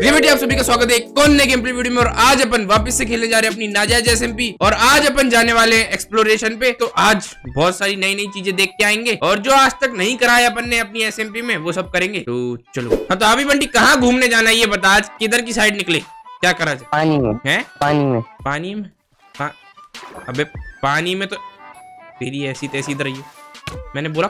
बेटी आप सभी का स्वागत है कौन ने गेम प्ले वीडियो में। और आज अपन वापस से खेलने जा रहे हैं अपनी नाजायज एसएमपी। और आज अपन जाने वाले एक्सप्लोरेशन पे। तो आज बहुत सारी नई नई चीजें देख के आएंगे और जो आज तक नहीं कराया अपन ने अपनी एसएमपी में वो सब करेंगे। तो चलो। हाँ तो अभी बंटी कहाँ घूमने जाना है ये बता, आज किधर की साइड निकले, क्या करा जाए? पानी में है? पानी में अबे पानी में तो तेरी ऐसी तैसी इधर रही। मैंने बोला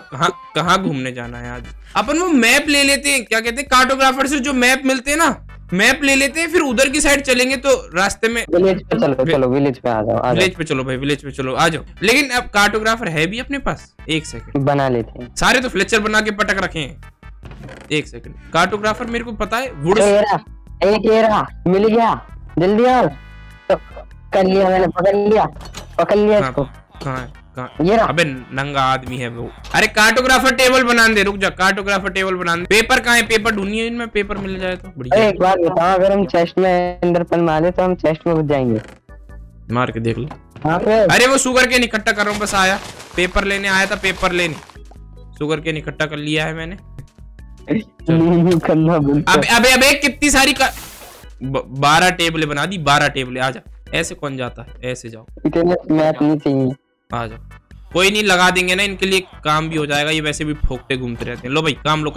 कहाँ घूमने जाना है आज। अपन वो मैप ले लेते हैं, क्या कहते हैं कार्टोग्राफर से जो मैप मिलते हैं ना, मैप ले लेते हैं, फिर उधर की साइड चलेंगे। तो रास्ते में विलेज पे चलो, चलो विलेज पे आ जाओ, विलेज पे चलो भाई, विलेज पे चलो आ जाओ। लेकिन अब कार्टोग्राफर है भी अपने पास, एक सेकंड बना लेते हैं। सारे तो फ्लेचर बना के पटक रखे हैं। एक सेकंड कार्टोग्राफर मेरे को पता है, वुड एक एरा मिल गया, जल्दी आओ। कर लिया मैंने, पकड़ लिया इसको। ये अबे नंगा आदमी है वो। अरे कार्टोग्राफर टेबल बना दे, रुक जा, कार्टोग्राफर टेबल बना दे। पेपर कहाँ है? पेपर ढूंढिए, इनमें पेपर मिल जाए तो बढ़िया। एक बात बताओ, अगर हम चेस्ट में अंदर पन मारे तो हम चेस्ट में घुस जाएंगे। मार के देख लो। अरे वो शुगर के इकट्ठा कर रहा हूँ, बस आया, पेपर लेने आया था, पेपर लेने शुगर के इकट्ठा कर लिया है मैंने। अबे कितनी सारी 12 टेबलें बना दी, 12 टेबलें। आ जा, ऐसे कौन जाता है, ऐसे जाओ, इतने मैप नहीं चाहिए। आ जाओ, कोई नहीं, लगा देंगे ना, इनके लिए काम भी हो जाएगा, ये वैसे भी फोकते घूमते रहते हैं। लो भाई काम लो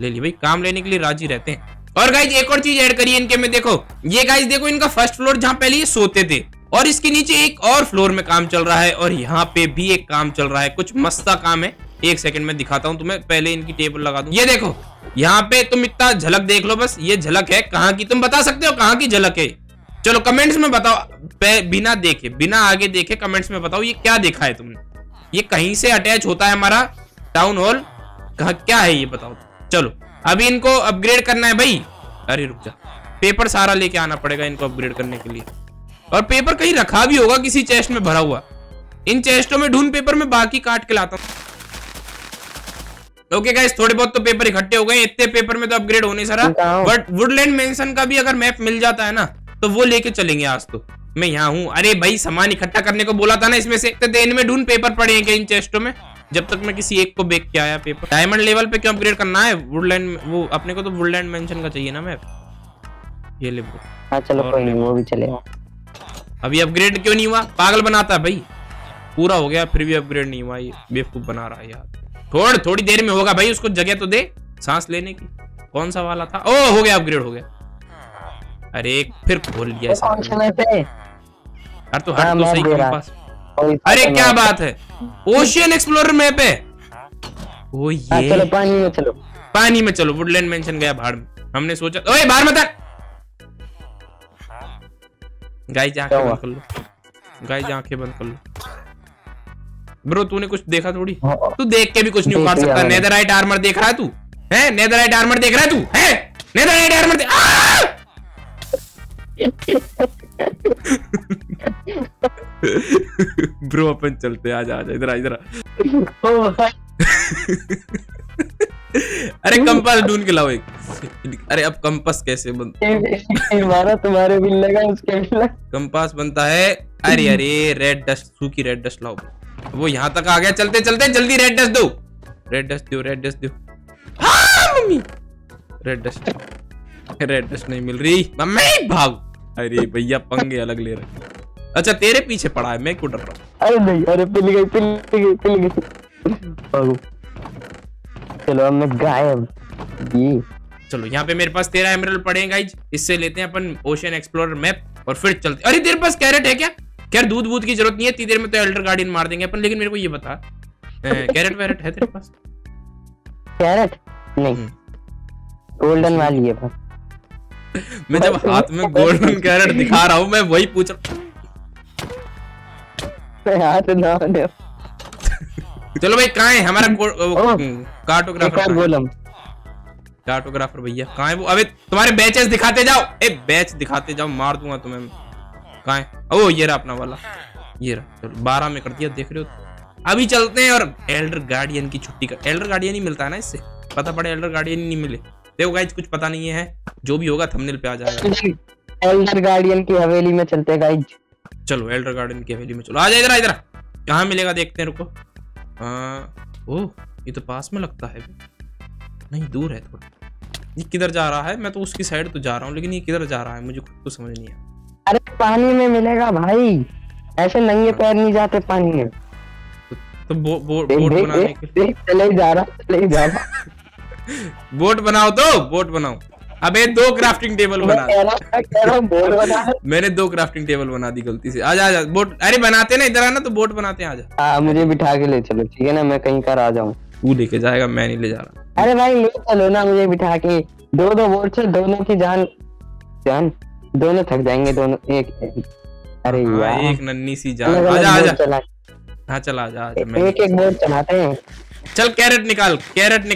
ले ली भाई, काम लेने के लिए राजी रहते हैं। और गाइज एक और चीज ऐड करिए इनके में, देखो ये गाइज, देखो इनका फर्स्ट फ्लोर जहाँ पहले ये सोते थे, और इसके नीचे एक और फ्लोर में काम चल रहा है, और यहाँ पे भी एक काम चल रहा है, कुछ मस्ता काम है। एक सेकंड में दिखाता हूँ तुम्हें, पहले इनकी टेबल लगा दूं। ये देखो यहाँ पे, तुम इतना झलक देख लो, बस ये झलक है कहाँ की, तुम बता सकते हो कहाँ की झलक है? चलो कमेंट्स में बताओ, बिना देखे, बिना आगे देखे कमेंट्स में बताओ ये क्या देखा है तुमने। ये कहीं से अटैच होता है हमारा टाउन हॉल, कहाँ क्या है ये बताओ। चलो अभी इनको अपग्रेड करना है भाई। अरे रुक जा, पेपर सारा लेके आना पड़ेगा इनको अपग्रेड करने के लिए। और पेपर कहीं रखा भी होगा, किसी चेस्ट में भरा हुआ। इन चेस्टों में ढूंढ पेपर, में बाकी काट के लाता हूँ। ओके गाइस, थोड़े बहुत तो पेपर इकट्ठे हो गए, इतने पेपर में तो अपग्रेड होने सारा। बट वुडलैंड मेंशन का भी अगर मैप मिल जाता है ना तो वो लेके चलेंगे। आज तो मैं यहाँ हूँ। अरे भाई सामान इकट्ठा करने को बोला था ना, इसमें से तो दिन में ढूंढ पेपर पड़े हैं इन चेस्टों में, जब तक मैं किसी एक को बेच के आया। पेपर डायमंड लेवल पे क्यों अपग्रेड करना है वुडलैंड, वो अपने को तो वुडलैंड मेंशन का चाहिए ना मैप। ये ले चलो, कोई नहीं, वो भी चलेगा। अभी अपग्रेड क्यों नहीं हुआ? पागल बनाता है भाई, पूरा हो गया फिर भी अपग्रेड नहीं हुआ, ये बेवकूफ बना रहा है यार। थोड़ी देर में होगा भाई, उसको जगह तो दे सांस लेने की। कौन सा वाला था? ओ हो गया, अपग्रेड हो गया। अरे फिर खोल लिया। अरे तो हट तो सही मेरे पास। अरे क्या बात है, ओशियन एक्सप्लोरर मैप है। ओ ये चलो पानी में, चलो पानी में चलो। वुडलैंड मेंशन गया भाड़ में, हमने सोचा। ओए बाहर मत आ गाइस, आंखें बंद कर लो गाइस, आंखें बंद कर लो। ब्रो तूने कुछ देखा थोड़ी, तू देख के भी कुछ नहीं उखाड़ सकता। नेदरराइट आर्मर देख रहा है तू, हैं? नेदरराइट आर्मर देख रहा है तू, हैं? नेदरराइट आर्मर ब्रो अपन चलते, आजा इधर अरे कंपास ढूंढ के लाओ एक। अरे अब कंपास कैसे बनता, तुम्हारे भी लगा, उसके भी लगा। कंपास बनता है। अरे अरे रेड डस्ट, सूखी रेड डस्ट लाओ। वो यहाँ तक आ गया, चलते चलते जल्दी। रेड डस्ट दो। हाँ मम्मी, रेड डस्ट नहीं मिल रही मम्मी, भाग। अरे भैया पंगे अलग ले रहे। अच्छा तेरे पीछे पड़ा है, मैं क्यों डर रहा हूँ? अरे नहीं, अरे पिल गई। चलो मैं गायब। ये चलो यहाँ पे मेरे पास 13 एमरल्ड पड़े हैं गाइज, इससे लेते हैं अपन ओशियन एक्सप्लोरर मैप और फिर चलते। अरे तेरे पास कैरेट है क्या? खैर दूध वूध की जरूरत नहीं है, इतनी देर में तो एल्डर गार्डियन मार देंगे अपन। लेकिन मेरे को ये बता, कैरेट वैरेट है तेरे पास? कैरेट नहीं, गोल्डन वाली है। मैं जब हाथ में गोल्डन कैरेट दिखा रहा हूँ, मैं वही पूछ रहा हूँ। चलो भाई कहाँ है हमारा कार्टोग्राफर भैया? कहाँ है वो? अबे तुम्हारे बैचेस दिखाते जाओ, बैच दिखाते जाओ, मार दूंगा तुम्हें। कहाँ है? ओ ये रहा अपना वाला, ये रहा। चलो 12 में कर दिया, देख रहे हो? अभी चलते हैं और एल्डर गार्डियन की छुट्टी कर। एल्डर गार्डियन ही मिलता है ना इससे, पता पड़े एल्डर गार्डियन ही नहीं मिले। देखो गाइज कुछ पता नहीं है, जो भी होगा थंबनेल पे आ जाएगा। एल्डर गार्डियन की हवेली में चलते हैं गाइज, चलो एल्डर गार्डियन की हवेली में चलो। आ जाए इधर, इधर कहाँ मिलेगा देखते हैं, रुको। ओह ये तो पास में लगता है, नहीं दूर है थोड़ा। ये किधर जा रहा है, मैं तो उसकी साइड तो जा रहा हूँ लेकिन ये किधर जा रहा है मुझे खुद को समझ नहीं है। अरे पानी में मिलेगा भाई, ऐसे नंगे पैर नहीं जाते पानी में। तो बोट बनाने के लिए चले ही जा रहा बोट बनाओ। अबे दो क्राफ्टिंग टेबल बना दो। मैंने दो क्राफ्टिंग टेबल बना दी गलती से। आजा आजा बोट, अरे बनाते ना, इधर आना तो बोट बनाते हैं। आजा मुझे बिठा के ले चलो, ठीक है ना, मैं कहीं कर आ जाऊँ। तू लेके जाएगा, मैं नहीं ले जा रहा। अरे भाई ले चलो ना मुझे बिठा के, दो बोट से दोनों की जान दोनों थक जाएंगे, दोनों एक। अरे यार एक नन्ही सी जान। आजा हाँ चला जा। एक बोट चलाते हैं। चल कैरेट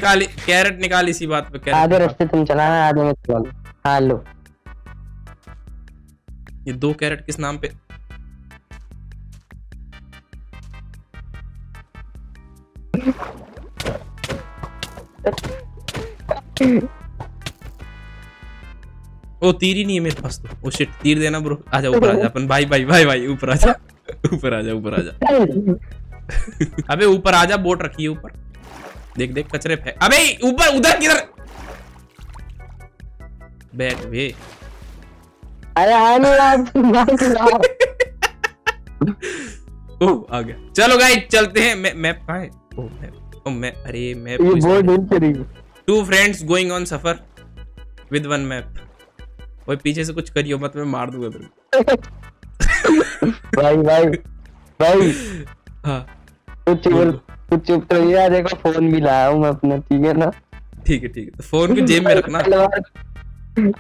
निकाल इसी बात पे। आधे रास्ते तुम चलाना, आधे मैं चला लूं। हाँ लो, ये दो कैरेट किस नाम पे? ओ तीर ही नहीं है मेरे पास तो। ओ शिट, तीर देना ब्रो। आजा ऊपर आजा अपन, भाई ऊपर आजा अबे ऊपर आजा, बोट रखी है ऊपर। देख कचरे फेंक। अबे ऊपर उधर किधर बैठ बे। अरे ओह आ गया। चलो गाइस चलते हैं। मैप कहां है? मैप ये बोर्ड नहीं करेगी। टू फ्रेंड्स गोइंग ऑन सफर विद वन मैप। ओए पीछे से कुछ करियो मत, मैं मार दूंगा तेरे। भाई हाँ चुप रहिए। देखो फोन भी लाया हूँ मैं अपना, ठीक है ना? ठीक है तो फोन को जेब में रखना।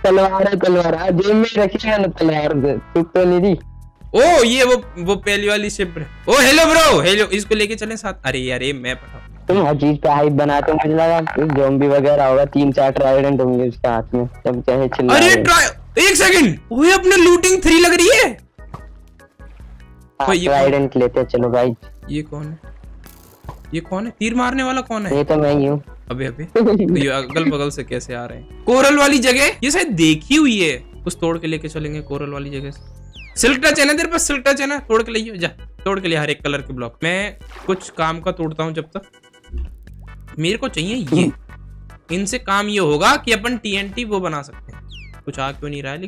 तलवार जेब में रखिएगा ना, तलवार चुप तो नहीं रही। ओ ये वो पहली वाली ship. Oh hello bro, hello, इसको लेके चलें साथ। अरे यार मैं पता तुम हर चीज पे हाइप बनाते हो, मुझे लगा ज़ॉम्बी वगैरह होगा। 3-4 ट्राइडेंट होंगे उसके हाथ में, सब चाहे चिल्ला। अरे एक सेकंड, ओए अपने लूटिंग 3 लग रही है। ट्राइडेंट लेते हैं चलो भाई। ये कौन है? तीर मारने वाला कौन है? ये तो मैं ही हूँ। अबे तो ये अगल बगल से कैसे आ रहे हैं? कोरल वाली जगह ये शायद देखी हुई है, कुछ तोड़ के लेके चलेंगे कोरल वाली जगह से। सिल्क टच है ना तेरे पास? सिल्क टच है ना? तोड़ के ले जा, तोड़ के लिए हर एक कलर के ब्लॉक। मैं कुछ काम का तोड़ता हूँ जब तक, मेरे को चाहिए ये। इनसे काम ये होगा कि अपन TNT वो बना सकते हैं। कुछ आ क्यों नहीं रहा है?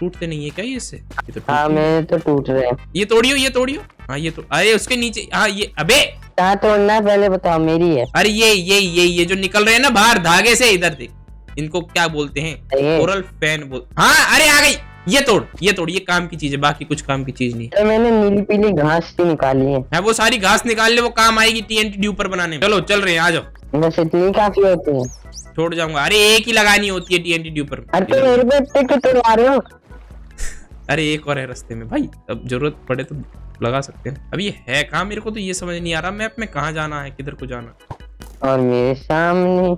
टूटते नहीं है क्या ये इससे? ये तो टूट रहे हैं। ये तोड़ियो। हाँ ये तो, अरे उसके नीचे। हाँ ये, अबे क्या तोड़ना है पहले बताओ, मेरी है। अरे ये जो निकल रहे हैं ना बाहर धागे से, इधर देख, इनको क्या बोलते हैं? कोरल फैन बोल। हाँ अरे आ गई। ये तोड़, ये काम की चीज है, बाकी कुछ काम की चीज नहीं। तो मैंने नीली पीली घास भी निकाली है, वो सारी घास निकाल ले, वो काम आएगी TNT ड्यूपर बनाने में। चलो चल रहे हैं, आ जाओ। बस इतनी काफी होती है, छोड़ जाऊंगा। अरे एक ही लगानी होती है TNT ड्यूपर। अरे एक और है रास्ते में भाई, अब जरूरत पड़े तो लगा सकते हैं। अब ये है कहाँ, मेरे को तो ये समझ नहीं आ रहा मैप में कहाँ जाना है, किधर को जाना। और मेरे सामने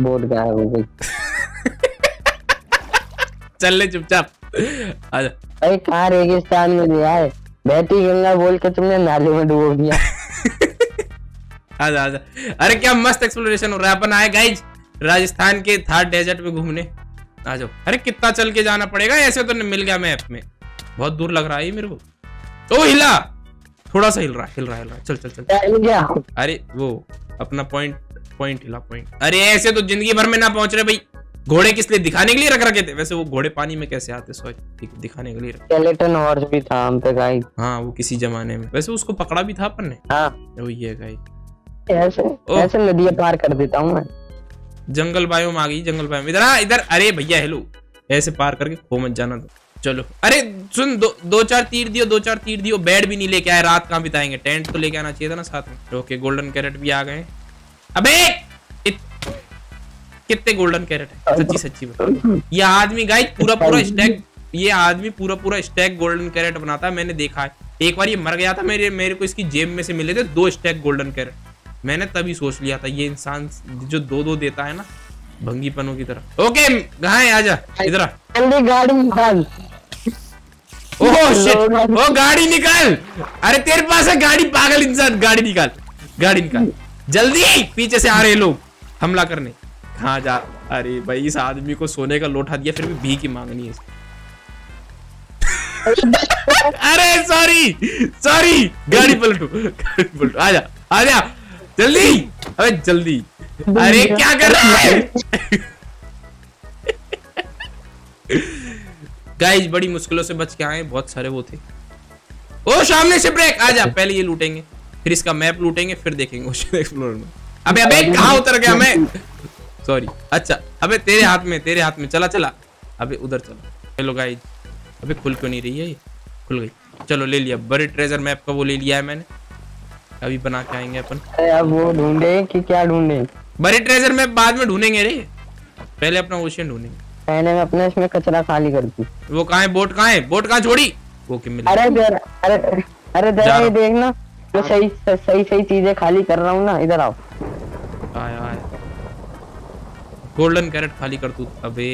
बोर्ड गायब हो गई। चल ले चुपचाप, आजा। अरे कहाँ रेगिस्तान में लिया है, बैठी गंगा बोल के तुमने नाले में डुबो दिया। आजा। अरे क्या मस्त एक्सप्लोरेशन हो रहा है। अपन आए गाइज राजस्थान के थार डेजर्ट में घूमने, आ जाओ। अरे कितना चल के जाना पड़ेगा, ऐसे तो मिल गया मैप में। बहुत दूर लग रहा है मेरे को। ओ हिला, थोड़ा सा हिल रहा है। चल। अरे वो अपना पॉइंट। अरे ऐसे तो जिंदगी भर में ना पहुंच रहे भाई। घोड़े किस लिए? दिखाने के लिए रख रखे थे। वैसे वो घोड़े पानी में कैसे आते, सॉरी दिखाने के लिए। स्केलेटन हॉर्स भी था हम पे गाइस। हाँ वो किसी जमाने में, वैसे उसको पकड़ा भी था अपन ने। हाँ वो ये गाइस ऐसे नदियां पार कर देता हूँ मैं। जंगल बायोम इधर। अरे भैया हेलो, ऐसे पार करके खो मत जाना। चलो अरे सुन, 2-4 तीर दियो। बेड भी नहीं लेके आए, रात कहाँ बिताएंगे? टेंट तो लेके आना चाहिए था ना साथ में। ओके गोल्डन कैरेट भी आ गए। अबे कितने गोल्डन कैरेट है? सच्ची में ये आदमी गाइस पूरा पूरा स्टैक गोल्डन कैरेट बनाता है, मैंने देखा है। एक बार ये मर गया था, मेरे को इसकी जेब में से मिले थे 2 स्टैक गोल्डन कैरेट। मैंने तभी सोच लिया था ये इंसान जो 2-2 देता है ना, भंगीपनों की तरह। ओके कहाँ है? आजा इधर। ओह शिट, ओ गाड़ी निकाल। अरे तेरे पास है गाड़ी, पागल इंसान। गाड़ी निकाल जल्दी, पीछे से आ रहे लोग हमला करने। हाँ जा। अरे भाई इस आदमी को सोने का लोटा दिया, फिर भी भीख मांगनी है। अरे सॉरी गाड़ी पलटू। आजा जल्दी, अरे जल्दी, अरे क्या कर रहा है गाइस। बड़ी मुश्किलों से बच के आए, बहुत सारे वो थे। ओ सामने से ब्रेक, आजा पहले ये लूटेंगे, फिर इसका मैप लूटेंगे, फिर देखेंगे ओशन एक्सप्लोरर में। अबे अबे कहाँ उतर गया मैं, सॉरी। अच्छा अबे तेरे हाथ में, तेरे हाथ में, चला चला, अबे उधर चला। हेलो गाइस, अबे खुल क्यों नहीं रही है ये? खुल गई, चलो ले लिया। बड़े ट्रेजर मैप का वो ले लिया है मैंने, अभी बना के आएंगे अपन। अब वो ढूंढे कि क्या ढूंढे? बड़े ट्रेजर मैप बाद में ढूंढेंगे रे, पहले अपना ओशन ढूंढेंगे। मैंने अपने इसमें कचरा खाली कर दी। वो कहाँ है बोट, कहाँ है बोट, कहाँ छोड़ी? ओके मिल। अरे ये देखना, मैं सही सही सही चीजें खाली कर रहा हूँ ना, इधर आओ। आया आया, गोल्डन कैरेट खाली कर तू। अबे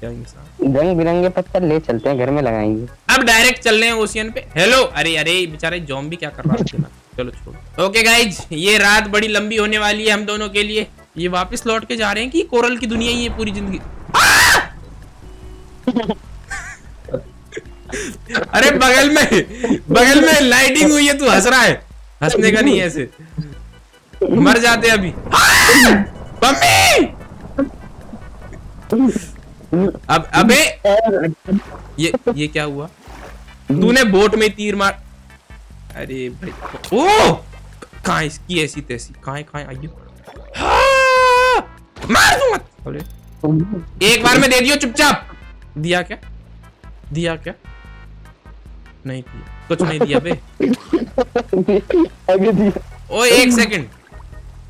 क्या इंसान, रंग बिरंगे पत्थर ले चलते हैं, घर में लगाएंगे। अब डायरेक्ट चल रहे हैं ओशियन पे। हेलो, अरे अरे बेचारे ज़ॉम्बी क्या कर रहा है। चलो छोड़। ओके गाइज, ये रात बड़ी लंबी होने वाली है हम दोनों के लिए। ये वापस लौट के जा रहे हैं कि कोरल की दुनिया ही है पूरी जिंदगी। अरे बगल में लाइटिंग हुई है, तू हंस रहा है, हंसने का नहीं ऐसे मर जाते अभी। अब अबे ये क्या हुआ, तूने बोट में तीर मार। अरे भाई ओ कहा इसकी ऐसी तैसी, कहा आइयो मार दूंगा। अरे एक बार में दे दियो चुपचाप। दिया क्या, दिया क्या? नहीं दिया, कुछ नहीं दिया बे। अभी दिया। ओ एक सेकंड,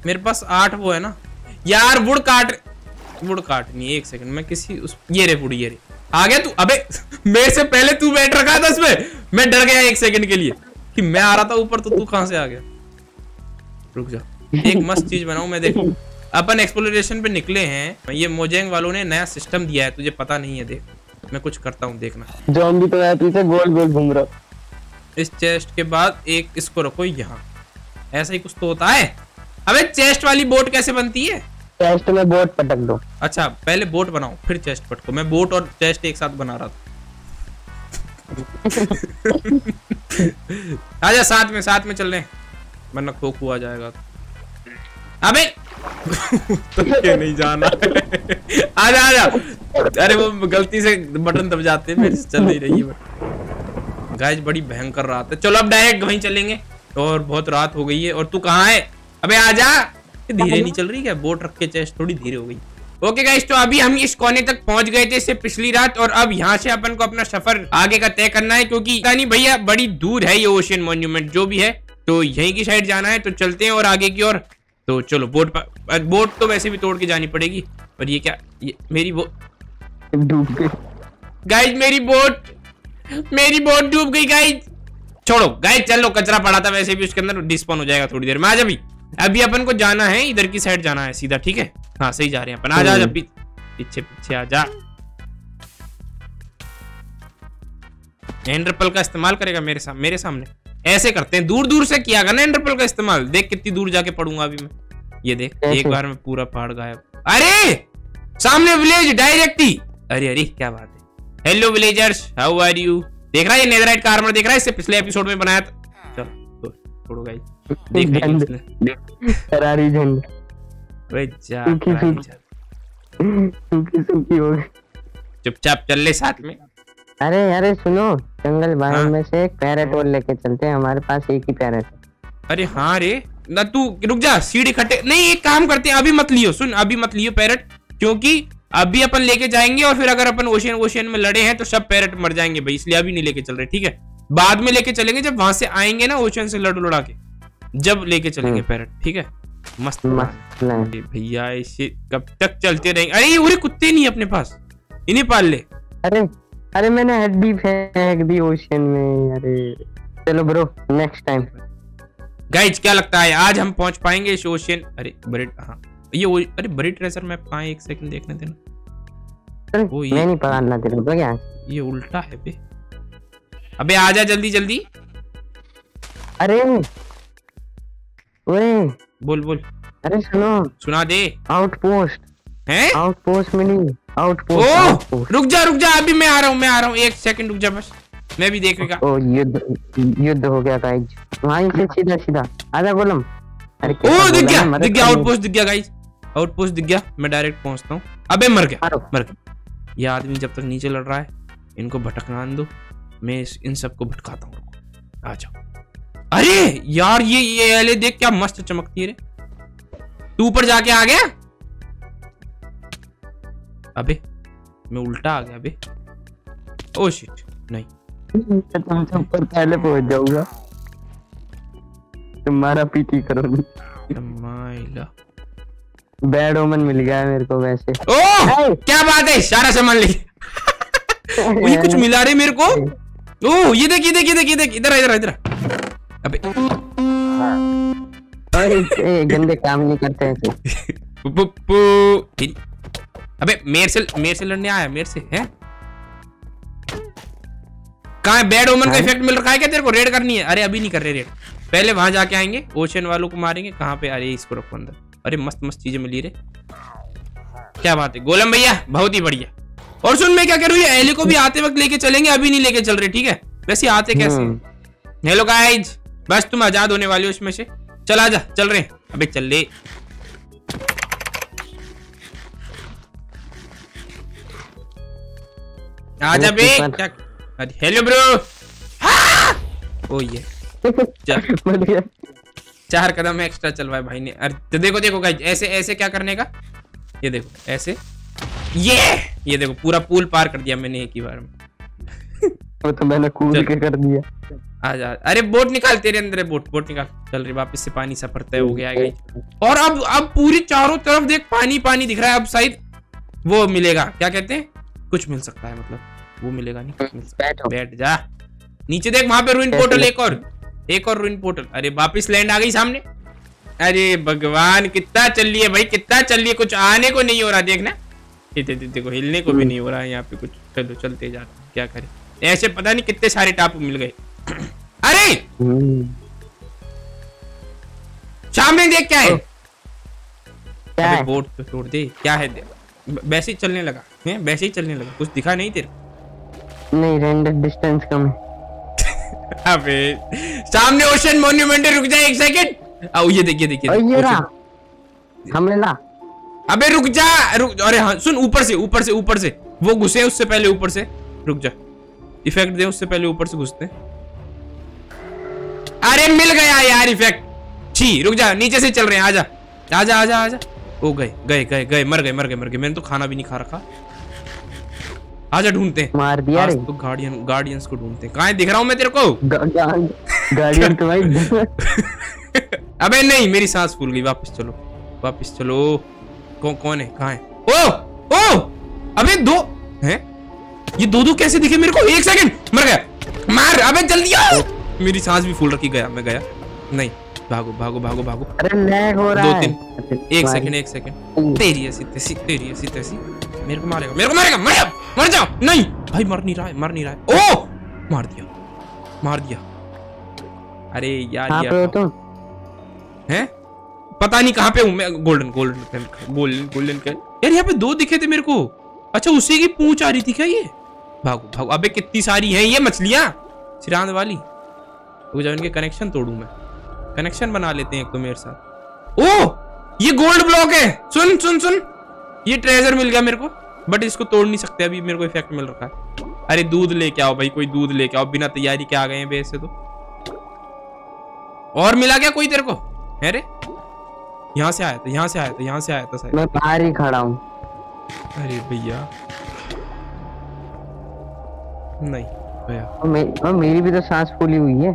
मेरे पास 8 वो है ना यार, वुड काटनी। एक सेकंड मैं किसी उस ये रे आ गया तू। अबे मेरे से पहले तू बैठ रखा था इसमें, मैं डर गया एक सेकंड के लिए कि मैं आ रहा था ऊपर तो तू कहां से आ गया। रुक जा, एक मस्त चीज बनाऊं मैं, देख। अपन एक्सप्लोरेशन पे निकले हैं, ये मोजेंग वालों ने नया सिस्टम दिया है, तुझे पता नहीं है। देख मैं कुछ करता हूँ, देखना। ज़ॉम्बी तो है पीछे, गोल गोल घूम रहा। इस चेस्ट के बाद एक इसको रखो यहाँ, ऐसा ही कुछ तो होता है। अबे चेस्ट वाली बोट कैसे बनती है? चेस्ट में बोट पटक दो। अच्छा पहले बोट बनाओ फिर चेस्ट पटको, मैं बोट और चेस्ट एक साथ बना रहा था। आजा साथ में चल रहे हैं, वरना खोखू आ जाएगा। अबे तो ये नहीं जाना आजा। अरे वो गलती से बटन दब जाते हैं, फिर चल नहीं रही है। गाइस बड़ी भयंकर रात है, चलो अब डायरेक्ट वहीं चलेंगे। और बहुत रात हो गई है। और तू कहाँ है? अबे आजा, धीरे नहीं चल रही क्या? बोट रख के चेस्ट थोड़ी धीरे हो गई। ओके गाइस, तो अभी हम इस कोने तक पहुंच गए थे इससे पिछली रात, और अब यहाँ से अपन को अपना सफर आगे का तय करना है, क्योंकि पता नहीं भैया बड़ी दूर है ये ओशियन मॉन्यूमेंट जो भी है, तो यहीं की साइड जाना है। तो चलते हैं और आगे की ओर। तो चलो बोट तो वैसे भी तोड़ के जानी पड़ेगी। और ये क्या, ये मेरी बोट डूब गई गाइस, मेरी बोट डूब गई गाइस। छोड़ो गाइस, चलो कचरा पड़ा था वैसे भी उसके अंदर, डिस्पॉन हो जाएगा थोड़ी देर में। आज अभी अपन को जाना है, इधर की साइड जाना है सीधा, ठीक है? हाँ सही जा रहे हैं अपन। आजा आजा पीछे आजा। एंडरपल का इस्तेमाल करेगा मेरे सामने ऐसे करते हैं, दूर से किया करना एंडरपल का इस्तेमाल। देख कितनी दूर जाके पढ़ूंगा अभी मैं, ये देख एक बार में पूरा पहाड़ गायब। अरे सामने विलेज डायरेक्ट ही। अरे अरे क्या बात है। Hello villagers, how are you? देख रहा है ये नेदरराइट का आर्मर, देख रहा है, इससे पिछले एपिसोड में बनाया था। छोड़ो गाइस, चुपचाप चल ले साथ में। अरे यारे सुनो, जंगल भाई हाँ? में से एक पैरेट और लेके चलते हैं, हमारे पास एक ही पैरेट है। अरे हाँ रे ना, तू रुक जा, सीढ़ी इकट्ठे नहीं। एक काम करते हैं, अभी मत लियो पैरेट, क्योंकि अभी अपन लेके जाएंगे और फिर अगर अपन ओशियन में लड़े हैं तो सब पैरेट मर जाएंगे भाई, इसलिए अभी नहीं लेके चल रहे, ठीक है? बाद में लेके चलेंगे जब वहां से आएंगे ना ओशियन से लड़ा के, जब लेके चलेंगे पैरेट, ठीक है? मस्त भैया, इसे कब तक चलते रहेंगे? अरे ये उरे कुत्ते नहीं अपने पास, इन्हें पाल ले। अरे मैंने हड्डी फेंक दी ओशियन में। अरे चलो ब्रो, नेक्स्ट टाइम। गाइस क्या लगता है आज हम पहुंच पाएंगे इस ओशियन? अरे बड़े, हाँ ये अरे बड़े ट्रेजर मैप कहाँ है? एक सेकंड देखने देना। वो ये मैं नहीं पालना तेरे को क्या? ये उल्टा है बे। अबे आजा जल्दी। अरे ओए बोल। अरे सुना दे। आउटपोस्ट है, आउटपोस्ट में नहीं, आउटपोस्ट। रुक जा अभी मैं आ रहा हूँ, एक सेकंड रुक जा बस, मैं भी देखेगा। ओ युद्ध हो गया गाइस, वहीं से सीधा आजा गोलम। ओ दिख गया आउटपोस्ट दिख गया गाइस, आउटपोस्ट दिख गया। मैं डायरेक्ट पहुंचता हूँ। अबे मर गया। ये आदमी जब तक नीचे लड़ रहा है इनको भटकना दो, मैं इन सबको भटकाता हूँ। आ जाओ। अरे यार ये देख क्या मस्त चमकती है। तू ऊपर जाके आ गया। अबे मैं उल्टा आ गया। अबे ओ शिट, नहीं तुमसे ऊपर पहले पहुंच जाऊंगा। तुम्हारा पीटी करो। बैड ओमन मिल गया मेरे को वैसे। ओ क्या बात है, सारा सामान ले वही कुछ मिला रहे मेरे को। ओ ये देख इधर। अबे गंदे काम नहीं करते हैं। अबे मेरे से लड़ने आया हैं? कहाँ है बैड ओमन का इफेक्ट मिल रखा है क्या तेरे को? रेड करनी है? अरे अभी नहीं कर रहे रेड, पहले वहां जाके आएंगे, ओशन वालों को मारेंगे। कहाँ पे? अरे इसको रखो अंदर। अरे मस्त मस्त चीजें मिली रे, क्या बात है गोलम भैया, बहुत ही बढ़िया। और सुन मैं क्या करूँ, ये एली को भी आते वक्त लेके चलेंगे, अभी नहीं लेके चल रहे ठीक है। वैसे आते कैसे? हेलो गाइस, बस तुम आजाद होने वाले हो इसमें से। चल आजा, चल रहे। अबे चल ले। आजा बे। Hello bro. ओ ये चार कदम एक्स्ट्रा चलवाए भाई ने। अरे देखो गाइस, ऐसे क्या करने का, ये देखो ऐसे। ये देखो पूरा पूल पार कर दिया मैंने एक ही बार में। वो तो मैंने कूद के कर दिया। आजा। अरे बोट निकाल, तेरे अंदर है बोट निकाल। चल रही वापस से, पानी सफरता हो गया है। और अब पूरी चारों तरफ देख पानी दिख रहा है। अब शायद वो मिलेगा, क्या कहते हैं, कुछ मिल सकता है, मतलब वो मिलेगा नहीं। बैठ जा नीचे, देख वहां पे रूइन पोर्टल, एक और रूइन पोर्टल। अरे वापिस लैंड आ गई सामने। अरे भगवान कितना चल रही है भाई, कितना चल रही है, कुछ आने को नहीं हो रहा। देखना देखो हिलने को भी नहीं हो रहा है यहाँ पे कुछ। चलो चलते जा, क्या करें, ऐसे पता नहीं कितने सारे टापू मिल गए। अरे सामने देख क्या है, अबे बोट पे छोड़ दे। क्या है, वैसे ही चलने लगा मैं, कुछ दिखा नहीं तेरे को? नहीं, रेंडम डिस्टेंस कम है। अबे सामने ओशन मॉन्यूमेंट, रुक जा एक सेकंड। आओ ये देखिए हमला। अबे रुक जा, अरे हाँ सुन, ऊपर से वो घुसे उससे पहले ऊपर से रुक जा, इफेक्ट दे उससे पहले ऊपर से घुसते। अरे मिल गया यार इफेक्ट। छी रुक जा, नीचे से चल रहे हैं। आजा। ओ गए मर गए। मैंने तो खाना भी नहीं खा रखा। आजा ढूंढते हैं, मार दिया रे। तो गार्डियंस को ढूंढते हैं। कहाँ दिख रहा हूँ मैं तेरे को? गार्डियन तो भाई। अबे नहीं मेरी सांस फूल गई। वापस चलो। कौन है, कहाँ है? ओ अबे दो हैं ये, दो कैसे दिखे मेरे को? एक सेकंड, मर गया, मार। अबे जल्दी आओ, मेरी सांस भी फूल रखी। मैं गया नहीं, भागो। अरे लैग हो रहा है। दो तीन, एक सेकंड। तेरी ऐसी मेरे को मारेगा। मर जाओ। नहीं भाई मर नहीं रहा है। ओ मार दिया। अरे यार तो हैं, पता नहीं कहाँ पे हूँ मैं। गोल्डन। यार यहाँ पे दो दिखे थे मेरे को। अच्छा उसी की पूंछ आ रही थी क्या ये? भागो। अबे कितनी सारी हैं ये मछलियाँ सिरांद वाली। तो जब इनके कनेक्शन तोड़ू मैं, कनेक्शन बना लेते हैं एक तो मेरे साथ। ओ ये गोल्ड ब्लॉक है। सुन ये ट्रेजर मिल गया मेरे को, बट इसको तोड़ नहीं सकते अभी, मेरे को इफेक्ट मिल रखा है। अरे दूध लेके आओ भाई, कोई दूध लेके आओ। बिना तैयारी के आ गए हैं वैसे तो। और मिला क्या कोई तेरे को? अरे यहाँ से आया था शायद। मैं बाहर ही खड़ा हूँ। अरे भैया नहीं भैया, मेरी भी तो सांस फूली हुई है।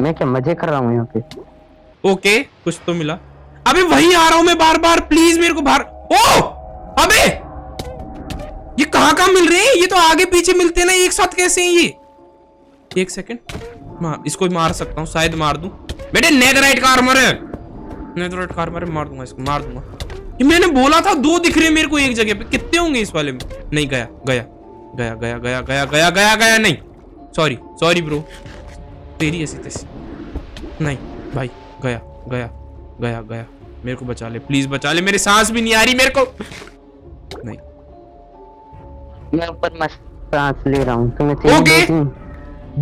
मैं क्या मजे कर रहा हूँ यहाँ पे? ओके कुछ तो मिला। अबे वही आ रहा हूँ मैं बार, प्लीज मेरे को बाहर। ओ अबे ये कहाँ मिल रहे हैं? ये तो आगे पीछे मिलते ना, एक साथ कैसे हैं ये? एक सेकंड, इसको मार सकता हूँ शायद, मार दूं। बेटे नेदरराइट का आर्मर है, मार दूंगा इसको, ये मैंने बोला था दो दिख रहे मेरे को एक जगह पे। कितने होंगे इस वाले में? नहीं गया। नहीं सॉरी ब्रो, तेरी ऐसी तैसी। नहीं भाई गया। मेरे को बचा ले प्लीज, बचा ले। मेरी सांस भी नहीं आ रही मेरे को। नहीं मैं ऊपर मस्त सांस ले रहा हूं। तुम्हें ओके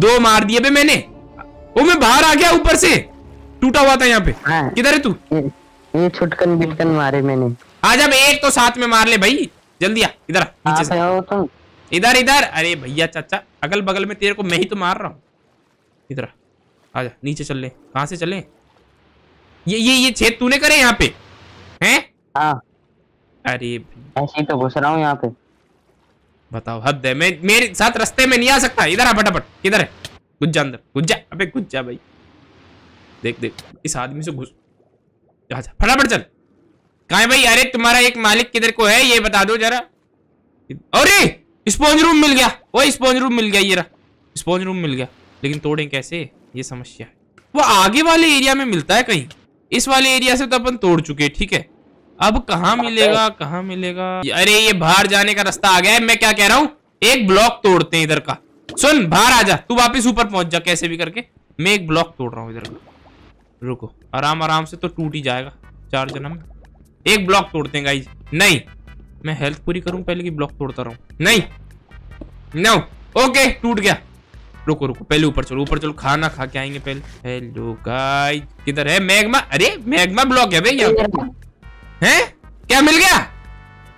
दो मार दिए बे मैंने। ओ मैं बाहर आ गया ऊपर से। टूटा हुआ था यहाँ पे। किधर है तू? ये छुटकन बिटकन मारे मैंने। आज अब एक तो साथ में मार ले भाई, जल्दी आ इधर, नीचे से आओ इधर इधर। अरे भैया चाचा अगल बगल में तेरे को मैं ही तो मार रहा हूँ। इधर आजा, नीचे चल ले। कहाँ से चले? ये छेद तूने करे यहाँ पे हैं? अरे ऐसे तो घुस रहा हूँ यहाँ पे, बताओ हद है। मैं मेरे साथ रास्ते में नहीं आ सकता। इधर आ फटाफट, इधर है, घुस जा अंदर, घुस जा। अबे घुस जा भाई, देख देख इस आदमी से घुस। आजा फटाफट चल। कहाँ है भाई? अरे तुम्हारा एक मालिक किधर को है ये बता दो जरा। अरे स्पॉन्ज रूम मिल गया, वो स्पॉन्ज रूम मिल गया, ये रहा स्पॉन्ज रूम मिल गया। लेकिन तोड़ें कैसे ये समस्या है। वो आगे वाले एरिया में मिलता है कहीं, इस वाले एरिया से तो अपन तोड़ चुके हैं ठीक है। अब कहाँ मिलेगा, कहाँ मिलेगा? अरे ये बाहर जाने का रास्ता आ गया है। मैं क्या कह रहा हूँ, एक ब्लॉक तोड़ते हैं इधर का। सुन बाहर आ जा, तू वापस ऊपर पहुंच जा कैसे भी करके। मैं एक ब्लॉक तोड़ रहा हूँ इधर का, रुको आराम आराम से, तो टूट ही जाएगा चार जना में। एक ब्लॉक तोड़ते हैं गाइस। नहीं मैं हेल्थ पूरी करूँ पहले कि ब्लॉक तोड़ता रहूँ। नहीं नो ओके टूट गया। रुको रुको पहले ऊपर चलो, ऊपर चलो, खाना खा के आएंगे पहले। हेलो गाइस किधर है मैग्मा? अरे मैग्मा ब्लॉक है भैया हैं। क्या मिल गया?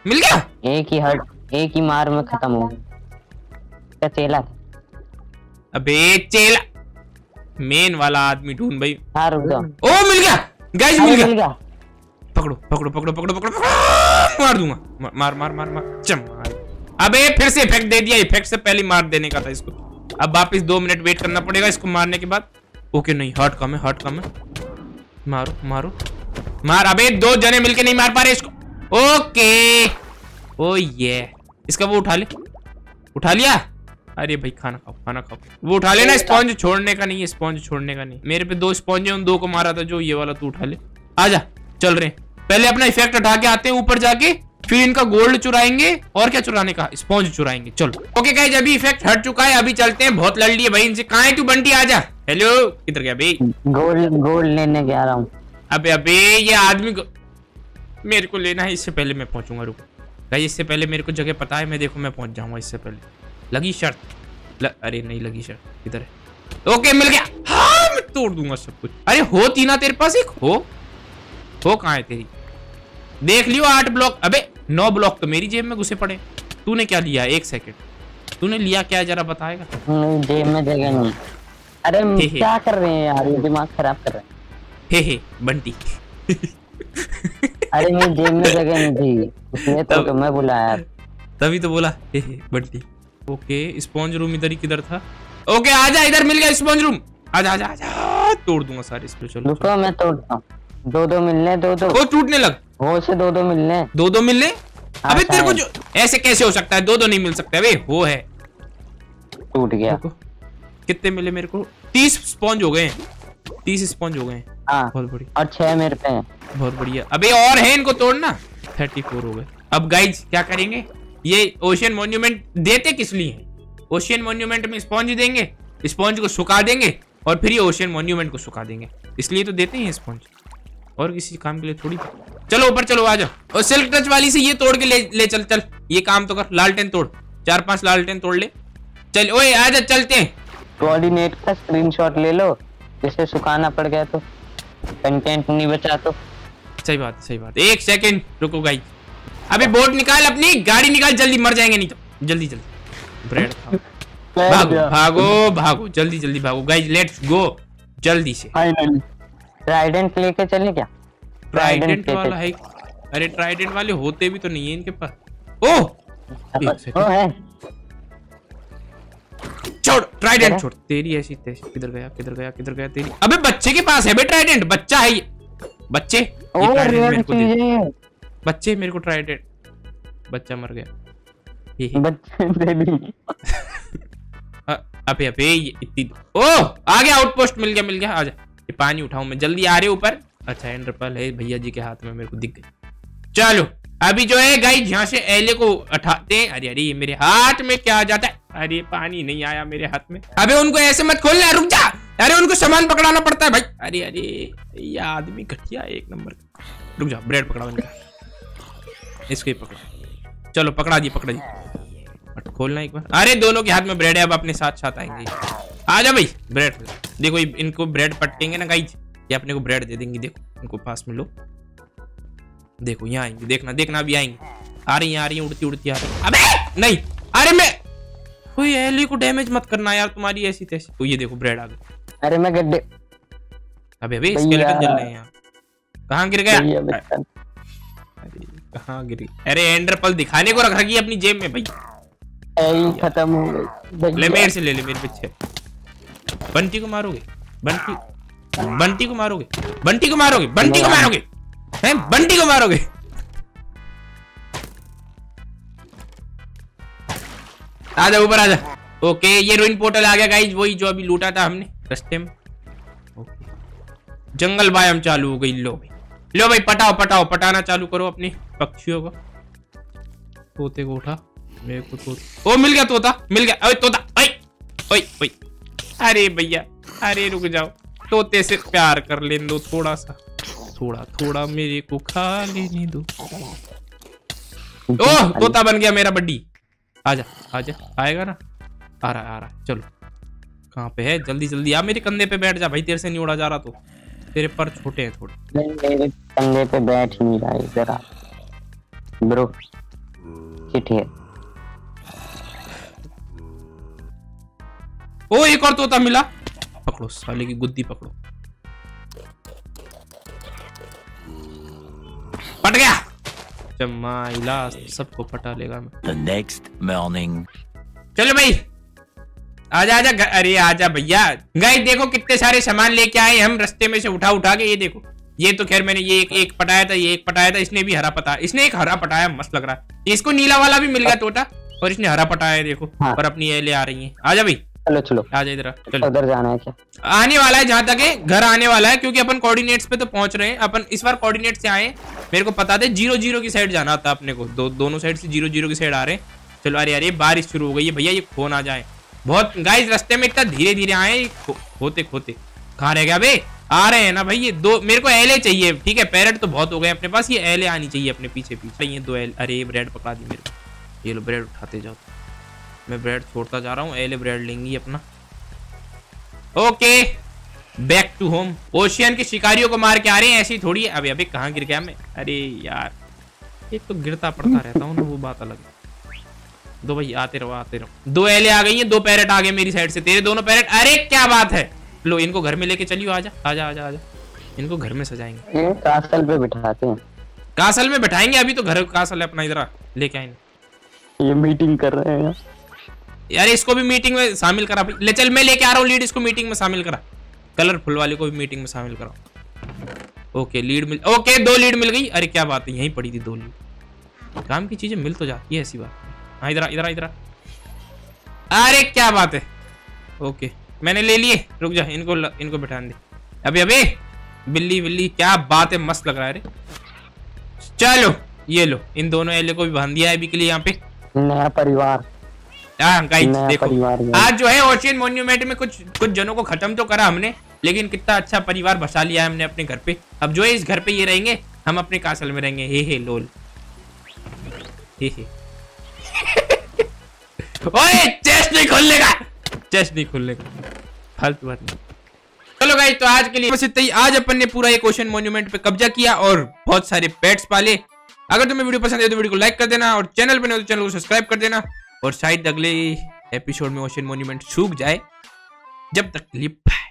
मिल गया एक ही हट, एक ही मार में खत्म हो गया चेला। अबे चेला मेन वाला आदमी ढूंढ भाई। हां रुक जा। ओ मिल गया गाइस, मिल गया। पकड़ो पकड़ो पकड़ो पकड़ो पकड़ो, मार दूंगा, मार मार मार मार चम। अबे फिर से इफेक्ट दे दिया, इफेक्ट से पहले मार देने का था इसको। अब वापस 2 मिनट वेट करना पड़ेगा इसको मारने के बाद। ओके नहीं हार्ट कम है, हार्ट कम है। मारो मारो मार। अबे 2 जने मिलके नहीं मार पा रहे इसको। ओके ओ ये इसका वो उठा ले, उठा लिया। अरे भाई खाना खाओ खाना खाओ, वो उठा लेना। स्पॉन्ज छोड़ने का नहीं है, स्पॉन्ज छोड़ने का नहीं। मेरे पे 2 स्पॉन्ज है, उन 2 को मारा था जो ये वाला, तू उठा ले। आजा चल रहे हैं, पहले अपना इफेक्ट उठा के आते हैं ऊपर जाके, फिर इनका गोल्ड चुराएंगे। और क्या चुराने का, स्पॉन्ज चुराएंगे। चलो ओके गाइस अभी इफेक्ट हट चुका है, अभी चलते हैं। बहुत लड़ लिए भाई इनसे। कहाँ है तू बंटी? आजा। हेलो किधर गया भाई? गोल्ड लेने गया रहा हूँ। अबे अबे ये आदमी मेरे को लेना है, इससे पहले मैं पहुंचूंगा। रुको गाइस इससे पहले मेरे को जगह पता है, मैं देखो मैं पहुंच जाऊंगा इससे पहले। लगी शर्त अरे नहीं लगी शर्त, किधर है? ओके मिल गया। हाँ मैं तोड़ दूंगा सब कुछ। अरे होती ना तेरे पास एक हो कहाँ है तेरी? देख लियो 8 ब्लॉक, अबे 9 ब्लॉक तो मेरी जेब में घुसे पड़े। तूने क्या लिया? 1 सेकंड तूने लिया क्या जरा बताएगा? जेब में जगह नहीं। अरे क्या कर रहे हैं यार, ये दिमाग खराब कर रहे हैं। हे बंटी अरे मेरी जेब में जगह नहीं थी इसलिए तो मैं बोला यार, तभी तो बोला hey Bunty. Okay sponge room इधर ही किधर था? ओके आजा इधर मिल गया स्पॉन्ज रूम। आजा आजा आजा तोड़ दूंगा सारे इसको। चलो रुको मैं तोड़ता हूं। 2 मिलने, 2 वो टूटने लग। हो से 2 मिलने, 2 मिलने। अबे तेरे को जो ऐसे कैसे हो सकता है, 2 नहीं मिल सकते। अबे हो है टूट गया। कितने मिले मेरे को? 30 स्पॉन्ज हो गए, 30 स्पॉन्ज हो गए। बहुत बढ़िया। और 6 मेरे पे हैं। बहुत बढ़िया। अबे और है इनको तोड़ना। 34 हो गए। अब गाइज क्या करेंगे, ये ओशियन मॉन्यूमेंट देते किस लिए है? ओशियन मॉन्यूमेंट में स्पॉन्ज देंगे, स्पॉन्ज को सुखा देंगे और फिर ये ओशियन मॉन्यूमेंट को सुखा देंगे, इसलिए तो देते हैं स्पॉन्ज, और किसी काम के लिए थोड़ी। चलो ऊपर चलो आ जाओ। और सिल्क टच वाली से ये तोड़ के ले चल चल, ये काम तो कर। लालटेन तोड़, 4-5 लालटेन तोड़ ले। चल ओए आजा चलते हैं। कोऑर्डिनेट का स्क्रीनशॉट ले लो, जैसे सुखाना पड़ गया तो कंटेंट नहीं बचा तो। सही बात सही बात। 1 सेकंड रुको गाइस। अबे बोट निकाल, अपनी गाड़ी निकाल जल्दी, मर जाएंगे नहीं तो। जल्दी जल्दी ब्रेड खाओ, भागो भागो भागो, जल्दी जल्दी भागो गाइस, लेट्स गो जल्दी से। फाइनली ट्राइडेंट लेके चले क्या? ट्राइडेंट वाला है? अरे ट्राइडेंट वाले होते भी तो नहीं है इनके पास। ओ है छोड़ ट्राइडेंट छोड़ तेरी ऐसी तैसी। किधर गया किधर गया किधर गया तेरी? अबे बच्चे के पास है बे ट्राइडेंट, बच्चा है ये। बच्चे बच्चे मेरे को ट्राइडेंट, बच्चा मर गया। अबे अबे इतनी ओ आ गया, आउटपोस्ट मिल गया मिल गया। आ जा पानी उठाऊं मैं, जल्दी आ रहे ऊपर। अच्छा एंडरपल है भैया जी के हाथ में, मेरे को दिख गई। चलो अभी जो है गाइस यहाँ से एले को उठाते हैं। अरे अरे मेरे हाथ में क्या आ जाता है? अरे पानी नहीं आया मेरे हाथ में। अबे उनको ऐसे मत खोलना, रुक जा। अरे उनको सामान पकड़ाना पड़ता है भाई। अरे अरे ये आदमी घटिया एक नंबर। रुक जा ब्रेड पकड़ाओ इनका, इसको ही पकड़ो। चलो पकड़ा दिए पकड़ा दिए, खोलना एक बार। अरे दोनों के हाथ में ब्रेड है, अब अपने साथ साथ आएंगे। आ जा भाई ब्रेड। देखो इनको ब्रेड पटकेंगे ना गाइज, ये अपने को ब्रेड दे देंगी, देखो उनको पास में लो, देखो यहाँ आएंगे, देखना देखना अभी आएंगे, आ रही है उड़ती उड़ती आ रही। अबे नहीं, अरे मैं कोई एली को डैमेज मत करना यार तुम्हारी ऐसी तैसी। तो ये देखो ब्रेड आ गई। अरे मैं गड्ढे, अबे अबे स्केलेटन जल रहे हैं यहाँ, कहाँ गिर गया, अरे कहाँ गिरी, अरे एंडरपल दिखाने को रखा कि अपनी जेब में भाई। खत्म हो गई, ले मेरे से ले ले, मेरे पीछे। बंटी को मारोगे, बंटी को मारोगे हैं, बंटी को मारोगे। आजा ऊपर आजा। ओके ये रुइन पोर्टल आ गया गाइस, वही जो अभी लूटा था हमने रास्ते में। ओके जंगल बायम चालू हो गई। लो भाई पटाना चालू करो अपने पक्षियों को। तोते को उठा, मेरे को तोता, ओ मिल गया तोता, अरे तोता, ओए अरे भैया, अरे रुक जाओ, तोते से प्यार कर लेने दो थोड़ा सा, थोड़ा मेरे को खा लेने दो। ओह तोता बन गया मेरा बड्डी। आजा आएगा ना, आ रहा चलो। कहाँ पे है, जल्दी आ, मेरे कंधे पे बैठ जा भाई, तेरे से नहीं उड़ा जा रहा, तो तेरे पर छोटे हैं थोड़े। मेरे कंधे पे बैठ नहीं रहा है जरा ब्रो, ठीक है। ओ एक और तोता मिला, पकड़ो साले की गुद्दी, पकड़ो, पट गया चमाइला, सबको पटा लेगा मैं। The next morning। चलो भाई आजा, अरे आजा भैया। गाइस देखो कितने सारे सामान लेके आए हम रास्ते में से उठा के। ये देखो, ये तो खैर मैंने ये एक पटाया था, इसने भी हरा पता, इसने एक हरा पटाया, मस्त लग रहा है। इसको नीला वाला भी मिल गया तोता, और इसने हरा पटाया है देखो। हाँ। और अपनी एले आ रही है। आजा भाई, चलो आजा इधर, चलो उधर जाना है क्या, आने वाला है जहाँ तक है घर आने वाला है, क्योंकि अपन कोऑर्डिनेट्स पे तो पहुंच रहे हैं। अपन इस बार कोऑर्डिनेट से आए, मेरे को पता था 0-0 की साइड जाना था अपने को, दोनों साइड से 0-0 की साइड आ रहे हैं। चलो अरे यार बारिश शुरू हो गई है भैया, ये खो ना जाए बहुत गाइस, रास्ते में इतना धीरे आए, खोते कहाँ रह गया भाई, आ रहे हैं ना भाई ये दो, मेरे को एले चाहिए ठीक है, पैरेट तो बहुत हो गए अपने पास, ये एले आनी चाहिए अपने पीछे ये दो एले। अरे ब्रेड पकड़ा दी मेरे को, ये लो ब्रेड उठाते जाओ, मैं ब्रेड छोड़ता जा रहा हूँ, एले ब्रेड लेंगी अपना। Okay back to home, ocean के शिकारियों को मार के आ रहे हैं, ऐसी थोड़ी है। अबे कहाँ गिर गया मैं, अरे यार एक तो गिरता पड़ता रहता हूँ ना, वो बात अलग है। दो भाई आते रहो, दो एले आ गई हैं, दो पैरेट आ गए मेरी साइड से, तेरे दोनों पैरेट, अरे क्या बात है। लो इनको घर में लेके चलियो, आजा इनको घर में सजाएंगे, कासल पे बिठाते हैं, कासल में बैठाएंगे, अभी तो घर कासल है अपना, इधर लेके आएंगे। ये मीटिंग कर रहे हैं यार, इसको भी मीटिंग में शामिल करा, ले चल मैं लेके आ रहा हूँ लीड, इसको मीटिंग में शामिल करा, कलरफुल वाले को भी मीटिंग में शामिल कराओ। ओके लीड मिल, ओके दो लीड मिल गई, अरे क्या बात है, यहीं पड़ी थी दो लीड, काम की चीजें मिल तो जाती है, ऐसी बात। इधर अरे क्या बात है, ओके मैंने ले लिए, रुक जा इनको बैठा दे। अबे बिल्ली क्या बात है, मस्त लग रहा है। अरे चलो ये लो, इन दोनों एले को भी बांध दिया है अभी के लिए यहाँ पे, नया परिवार। गाइस देखो आज जो है ओशियन मॉन्यूमेंट में कुछ जनों को खत्म तो करा हमने, लेकिन कितना अच्छा परिवार बसा लिया है हमने अपने घर पे। अब जो है इस घर पे ये रहेंगे, हम अपने कासल में रहेंगे। Hey lol hey. ओए चेस्ट नहीं खोलने का फालतू बात नहीं। चलो गाइस तो आज के लिए बस इतना ही। आज अपन ने पूरा एक ओशियन मॉन्यूमेंट पे कब्जा किया और बहुत सारे पेट्स पाले। अगर तुम्हें वीडियो पसंद आए तो वीडियो को लाइक कर देना, और चैनल पे नए हो तो चैनल को सब्सक्राइब कर देना, और शायद अगले एपिसोड में ओशियन मॉन्यूमेंट सूख जाए। जब तक के लिए।